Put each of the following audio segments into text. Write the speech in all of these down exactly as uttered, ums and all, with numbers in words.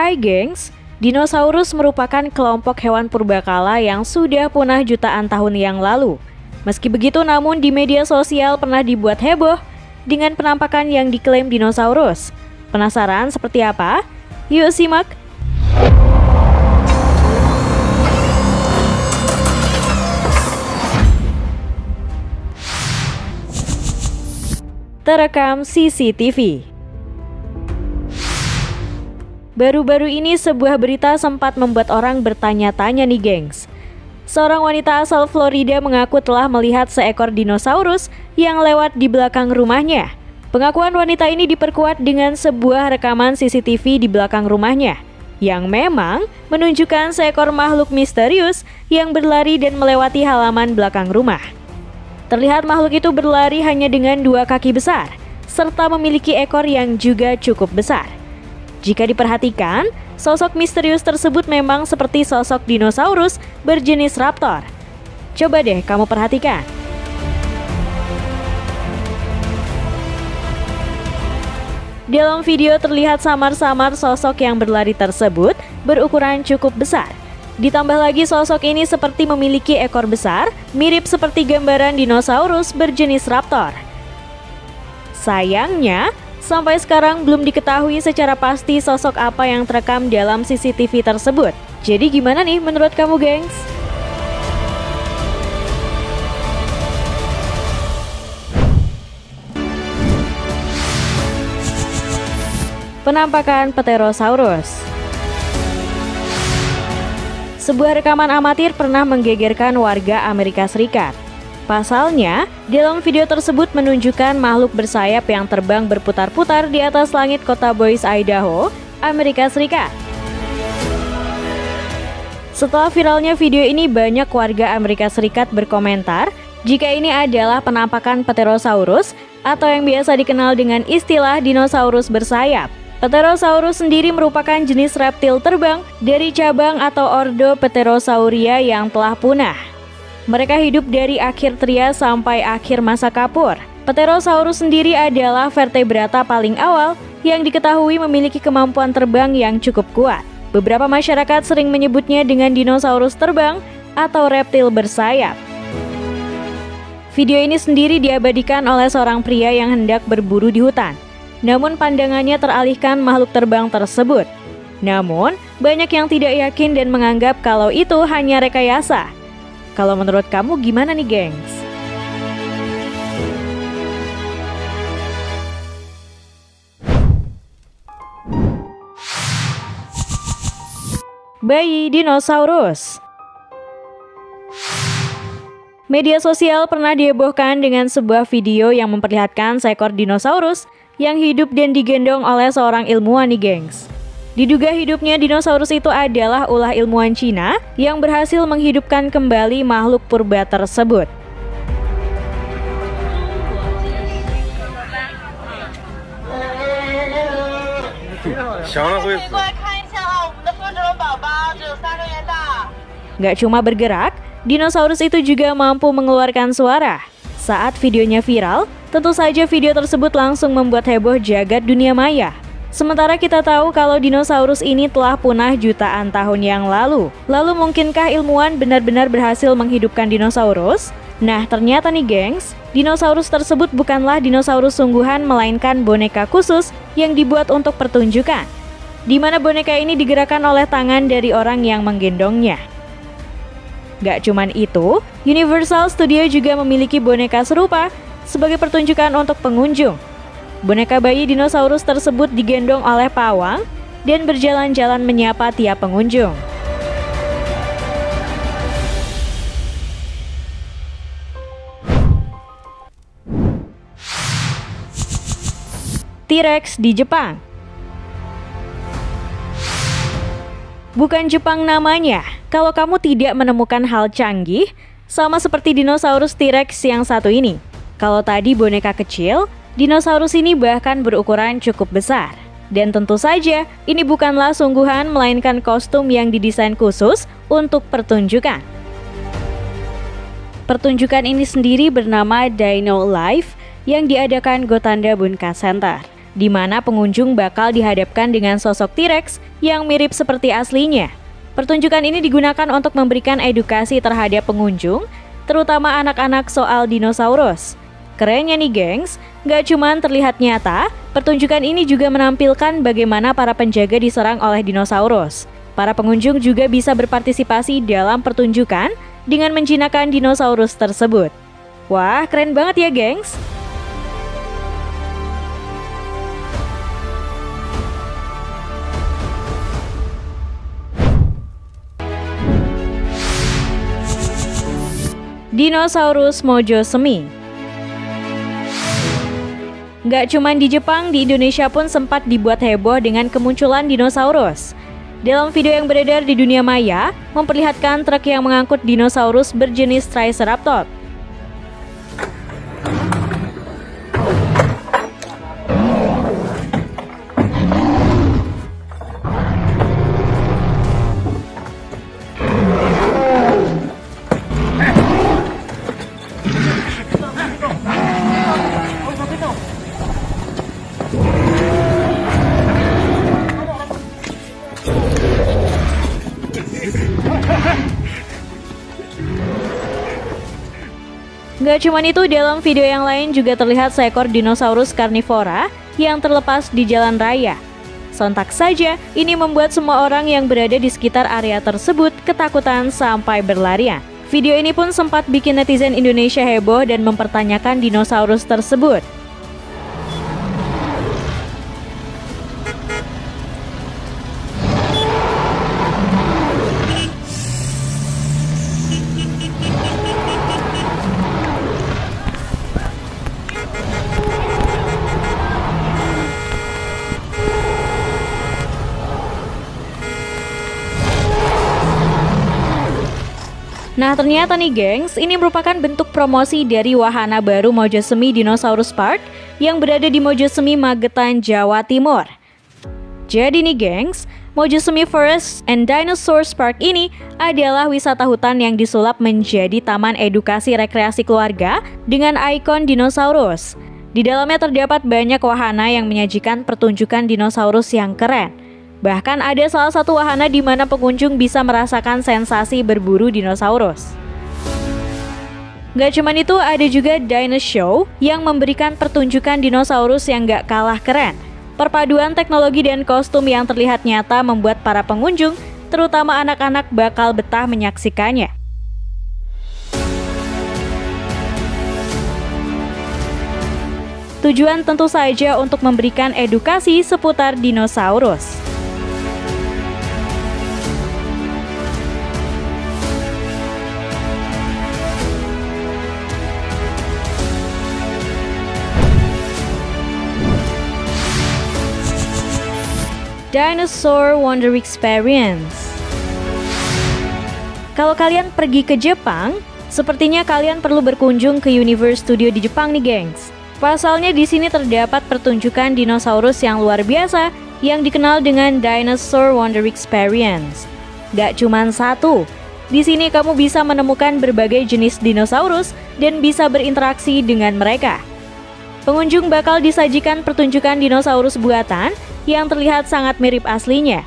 Hai gengs, dinosaurus merupakan kelompok hewan purbakala yang sudah punah jutaan tahun yang lalu. Meski begitu namun di media sosial pernah dibuat heboh dengan penampakan yang diklaim dinosaurus. Penasaran seperti apa? Yuk simak! Terekam C C T V. Baru-baru ini sebuah berita sempat membuat orang bertanya-tanya nih gengs. Seorang wanita asal Florida mengaku telah melihat seekor dinosaurus yang lewat di belakang rumahnya. Pengakuan wanita ini diperkuat dengan sebuah rekaman C C T V di belakang rumahnya, yang memang menunjukkan seekor makhluk misterius yang berlari dan melewati halaman belakang rumah. Terlihat makhluk itu berlari hanya dengan dua kaki besar, serta memiliki ekor yang juga cukup besar. Jika diperhatikan, sosok misterius tersebut memang seperti sosok dinosaurus berjenis raptor. Coba deh kamu perhatikan. Dalam video terlihat samar-samar sosok yang berlari tersebut berukuran cukup besar. Ditambah lagi sosok ini seperti memiliki ekor besar, mirip seperti gambaran dinosaurus berjenis raptor. Sayangnya, sampai sekarang belum diketahui secara pasti sosok apa yang terekam dalam C C T V tersebut. Jadi gimana nih menurut kamu, gengs? Penampakan Pterosaurus. Sebuah rekaman amatir pernah menggegerkan warga Amerika Serikat. Pasalnya, dalam video tersebut menunjukkan makhluk bersayap yang terbang berputar-putar di atas langit kota Boise, Idaho, Amerika Serikat. Setelah viralnya video ini, banyak warga Amerika Serikat berkomentar jika ini adalah penampakan Pterosaurus atau yang biasa dikenal dengan istilah dinosaurus bersayap. Pterosaurus sendiri merupakan jenis reptil terbang dari cabang atau ordo Pterosauria yang telah punah. Mereka hidup dari akhir Trias sampai akhir masa Kapur. Pterosaurus sendiri adalah vertebrata paling awal yang diketahui memiliki kemampuan terbang yang cukup kuat. Beberapa masyarakat sering menyebutnya dengan dinosaurus terbang atau reptil bersayap. Video ini sendiri diabadikan oleh seorang pria yang hendak berburu di hutan. Namun pandangannya teralihkan makhluk terbang tersebut. Namun, banyak yang tidak yakin dan menganggap kalau itu hanya rekayasa. Kalau menurut kamu gimana nih, gengs? Bayi dinosaurus. Media sosial pernah dihebohkan dengan sebuah video yang memperlihatkan seekor dinosaurus yang hidup dan digendong oleh seorang ilmuwan nih gengs. Diduga hidupnya dinosaurus itu adalah ulah ilmuwan Cina yang berhasil menghidupkan kembali makhluk purba tersebut. Gak cuma bergerak, dinosaurus itu juga mampu mengeluarkan suara. Saat videonya viral, tentu saja video tersebut langsung membuat heboh jagat dunia maya. Sementara kita tahu kalau dinosaurus ini telah punah jutaan tahun yang lalu. Lalu mungkinkah ilmuwan benar-benar berhasil menghidupkan dinosaurus? Nah ternyata nih gengs, dinosaurus tersebut bukanlah dinosaurus sungguhan melainkan boneka khusus yang dibuat untuk pertunjukan, di mana boneka ini digerakkan oleh tangan dari orang yang menggendongnya. Gak cuman itu, Universal Studio juga memiliki boneka serupa sebagai pertunjukan untuk pengunjung. Boneka bayi dinosaurus tersebut digendong oleh pawang dan berjalan-jalan menyapa tiap pengunjung. T-Rex di Jepang. Bukan Jepang namanya. Kalau kamu tidak menemukan hal canggih, sama seperti dinosaurus T-Rex yang satu ini. Kalau tadi boneka kecil, dinosaurus ini bahkan berukuran cukup besar. Dan tentu saja, ini bukanlah sungguhan melainkan kostum yang didesain khusus untuk pertunjukan. Pertunjukan ini sendiri bernama Dino Life yang diadakan Gotanda Bunka Center. di mana pengunjung bakal dihadapkan dengan sosok T-Rex yang mirip seperti aslinya. Pertunjukan ini digunakan untuk memberikan edukasi terhadap pengunjung, terutama anak-anak soal dinosaurus. Kerennya nih gengs, gak cuman terlihat nyata, pertunjukan ini juga menampilkan bagaimana para penjaga diserang oleh dinosaurus. Para pengunjung juga bisa berpartisipasi dalam pertunjukan dengan menjinakkan dinosaurus tersebut. Wah, keren banget ya gengs! Dinosaurus Mojosemi. Gak cuman di Jepang, di Indonesia pun sempat dibuat heboh dengan kemunculan dinosaurus. Dalam video yang beredar di dunia maya, memperlihatkan truk yang mengangkut dinosaurus berjenis Triceratops. Gak cuman itu, dalam video yang lain juga terlihat seekor dinosaurus karnivora yang terlepas di jalan raya. Sontak saja, ini membuat semua orang yang berada di sekitar area tersebut ketakutan sampai berlarian. Video ini pun sempat bikin netizen Indonesia heboh dan mempertanyakan dinosaurus tersebut. Nah ternyata nih gengs, ini merupakan bentuk promosi dari wahana baru Mojosemi Dinosaurus Park yang berada di Mojosemi, Magetan, Jawa Timur. Jadi nih gengs, Mojosemi Forest and Dinosaur Park ini adalah wisata hutan yang disulap menjadi taman edukasi rekreasi keluarga dengan ikon dinosaurus. Di dalamnya terdapat banyak wahana yang menyajikan pertunjukan dinosaurus yang keren. Bahkan ada salah satu wahana di mana pengunjung bisa merasakan sensasi berburu dinosaurus. Gak cuman itu, ada juga DinoShow yang memberikan pertunjukan dinosaurus yang gak kalah keren. Perpaduan teknologi dan kostum yang terlihat nyata membuat para pengunjung, terutama anak-anak, bakal betah menyaksikannya. Tujuan tentu saja untuk memberikan edukasi seputar dinosaurus. Dinosaur Wonder Experience. Kalau kalian pergi ke Jepang, sepertinya kalian perlu berkunjung ke Universal Studio di Jepang nih gengs. Pasalnya di sini terdapat pertunjukan dinosaurus yang luar biasa yang dikenal dengan Dinosaur Wonder Experience. Gak cuman satu, di sini kamu bisa menemukan berbagai jenis dinosaurus dan bisa berinteraksi dengan mereka. Pengunjung bakal disajikan pertunjukan dinosaurus buatan yang terlihat sangat mirip aslinya.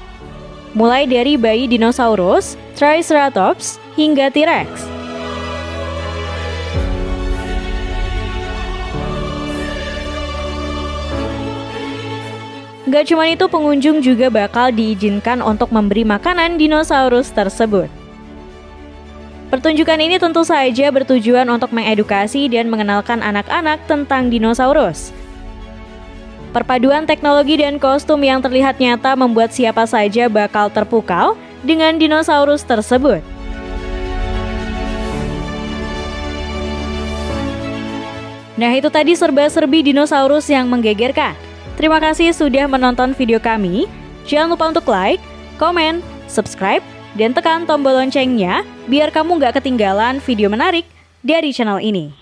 Mulai dari bayi dinosaurus, Triceratops, hingga T-Rex. Gak cuma itu, pengunjung juga bakal diizinkan untuk memberi makanan dinosaurus tersebut. Pertunjukan ini tentu saja bertujuan untuk mengedukasi dan mengenalkan anak-anak tentang dinosaurus. Perpaduan teknologi dan kostum yang terlihat nyata membuat siapa saja bakal terpukau dengan dinosaurus tersebut. Nah itu tadi serba-serbi dinosaurus yang menggegerkan. Terima kasih sudah menonton video kami. Jangan lupa untuk like, komen, subscribe, dan tekan tombol loncengnya biar kamu nggak ketinggalan video menarik dari channel ini.